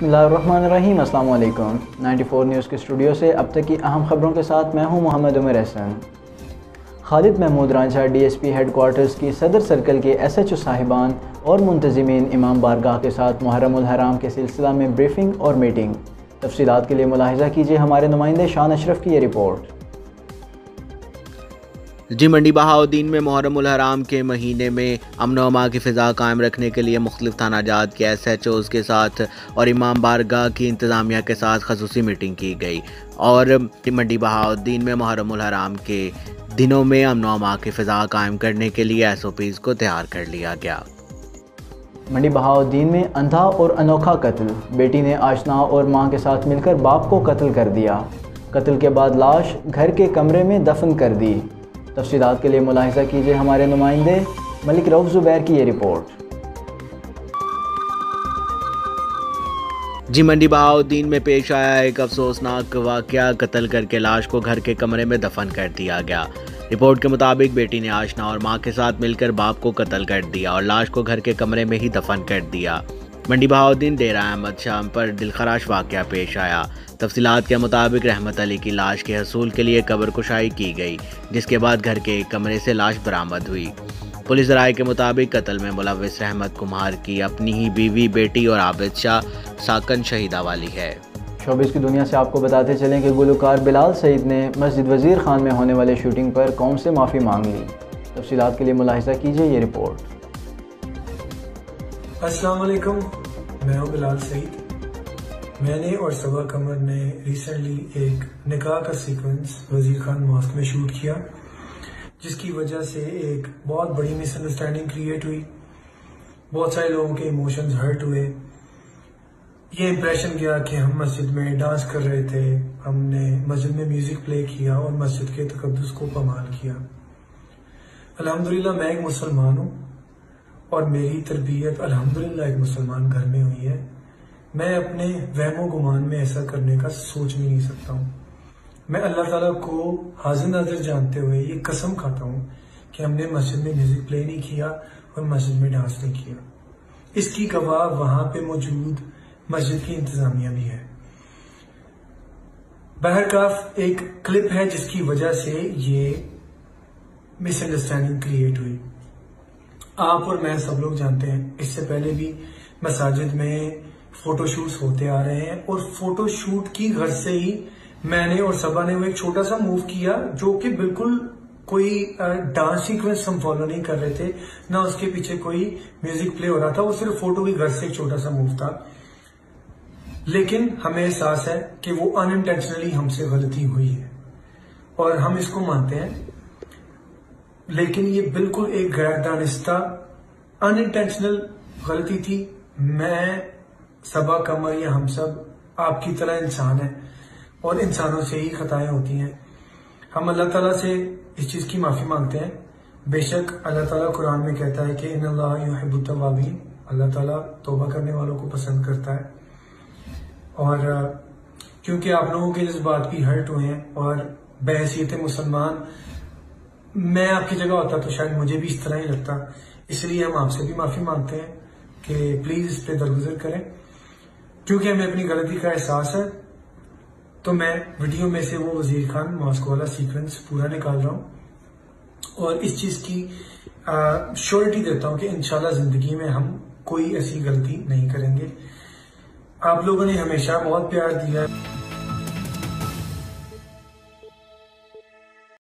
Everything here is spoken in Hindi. बिस्मिल्लाहिर्रहमानिर्रहीम अस्सलाम वालेकुम। 94 न्यूज़ के स्टूडियो से अब तक की अहम ख़बरों के साथ मैं हूं मोहम्मद उमर एहसन। खालिद महमूद रांझा DSP हेडक्वार्टर्स की सदर सर्कल के SHO साहिबान और मुंतज़िमीन इमाम बारगाह के साथ मुहर्रम उल हराम के सिलसिला में ब्रीफिंग और मीटिंग। तफसीलात के लिए मुलाहिजा कीजिए हमारे नुमाइंदे शान अशरफ की ये रिपोर्ट। जी, मंडीबहाउद्दीन में मुहर्रम उल हराम के महीने में अमन व अमा की फ़िज़ा कायम रखने के लिए मुख्तलिफ़ थानाजात के SHOज़ के साथ और इमाम बारगाह की इंतज़ामिया के साथ ख़ुसूसी मीटिंग की गई। और मंडीबहाउद्दीन में मुहर्रम उल हराम के दिनों में अमन व अमा की फ़िज़ा कायम करने के लिए SOPs को तैयार कर लिया गया। मंडीबहाउद्दीन में अंधा और अनोखा कत्ल, बेटी ने आशना और माँ के साथ मिलकर बाप को कत्ल कर दिया। कत्ल के बाद लाश घर के कमरे में दफन कर दी। तफसीलात के लिए मुलाहिजा कीजिए हमारे नुमाइंदे मलिक रऊफ ज़ुबैर की ये रिपोर्ट। जी, मंडीबहाउद्दीन में पेश आया एक अफसोसनाक वाक़या, कत्ल करके लाश को घर के कमरे में दफन कर दिया गया। रिपोर्ट के मुताबिक बेटी ने आशना और माँ के साथ मिलकर बाप को कत्ल कर दिया और लाश को घर के कमरे में ही दफन कर दिया। मंडीबहाउद्दीन डेरा अहमद शाह पर दिलखराश वाक़या पेश आया। तफसीलात के मुताबिक रहमत अली की लाश के हसूल के लिए कब्र कुशाई की गई, जिसके बाद घर के एक कमरे से लाश बरामद हुई। पुलिस जराए के मुताबिक कत्ल में मुलव्विस रहमत कुमार की अपनी ही बीवी, बेटी और आबिद शाह साकन शहीदा वाली है। शोबिज़ की दुनिया से आपको बताते चलें कि गुलकार बिलाल सईद ने मस्जिद वज़ीर खान में होने वाले शूटिंग पर कौम से माफ़ी मांग ली। तफसीलात के लिए मुलाहिजा कीजिए ये रिपोर्ट। अस्सलाम वालेकुम, मैं हूँ बिलाल सईद। मैंने और सबा कमर ने रिसेंटली एक निकाह का सीक्वेंस वज़ीर खान मॉस्क में शूट किया, जिसकी वजह से एक बहुत बड़ी मिसअंडरस्टैंडिंग क्रिएट हुई। बहुत सारे लोगों के इमोशंस हर्ट हुए। ये इम्प्रेशन गया कि हम मस्जिद में डांस कर रहे थे, हमने मस्जिद में म्यूज़िक प्ले किया और मस्जिद के तकद्दुस को पमाल किया। अल्हम्दुलिल्लाह मैं एक मुसलमान हूँ और मेरी तरबियत अल्हम्दुलिल्लाह एक मुसलमान घर में हुई है। मैं अपने वहमो गुमान में ऐसा करने का सोच भी नहीं सकता हूँ। मैं अल्लाह ताला को हाजिर नाजिर जानते हुए ये कसम खाता हूँ कि हमने मस्जिद में म्यूज़िक प्ले नहीं किया और मस्जिद में डांस नहीं किया। इसकी गवाह वहाँ पे मौजूद मस्जिद की इंतज़ामिया भी है। बहरकाफ एक क्लिप है जिसकी वजह से ये मिसअंडरस्टैंडिंग क्रिएट हुई। आप और मैं सब लोग जानते हैं, इससे पहले भी मसाजिद में फोटोशूट्स होते आ रहे हैं और फोटोशूट की घर से ही मैंने और सबा ने वो एक छोटा सा मूव किया, जो कि बिल्कुल कोई डांस सीक्वेंस हम फॉलो नहीं कर रहे थे, ना उसके पीछे कोई म्यूजिक प्ले हो रहा था। वो सिर्फ फोटो की घर से एक छोटा सा मूव था, लेकिन हमें एहसास है कि वो अनइंटेंशनली हमसे गलती हुई है और हम इसको मानते हैं। लेकिन ये बिल्कुल एक गैर दानिस्ता अनइंटेंशनल गलती थी। मैं, सबा कमर या हम सब आपकी तरह इंसान हैं और इंसानों से ही खताएं होती हैं। हम अल्लाह ताला से इस चीज़ की माफ़ी मांगते हैं। बेशक अल्लाह ताला कुरान में कहता है कि इन्नल्लाह युहिब्बुत तवाबीन, अल्लाह ताला तौबा करने वालों को पसंद करता है। और क्योंकि आप लोगों के जज्बात भी हर्ट हुए हैं और बहसीत मुसलमान मैं आपकी जगह होता तो शायद मुझे भी इस तरह ही लगता, इसलिए हम आपसे भी माफ़ी मांगते हैं कि प्लीज़ इस पे दरगुजर करें। क्योंकि हमें अपनी गलती का एहसास है, तो मैं वीडियो में से वो वज़ीर खान मॉस्को वाला सीक्वेंस पूरा निकाल रहा हूँ और इस चीज़ की श्योरिटी देता हूँ कि इंशाल्लाह ज़िंदगी में हम कोई ऐसी गलती नहीं करेंगे। आप लोगों ने हमेशा बहुत प्यार दिया।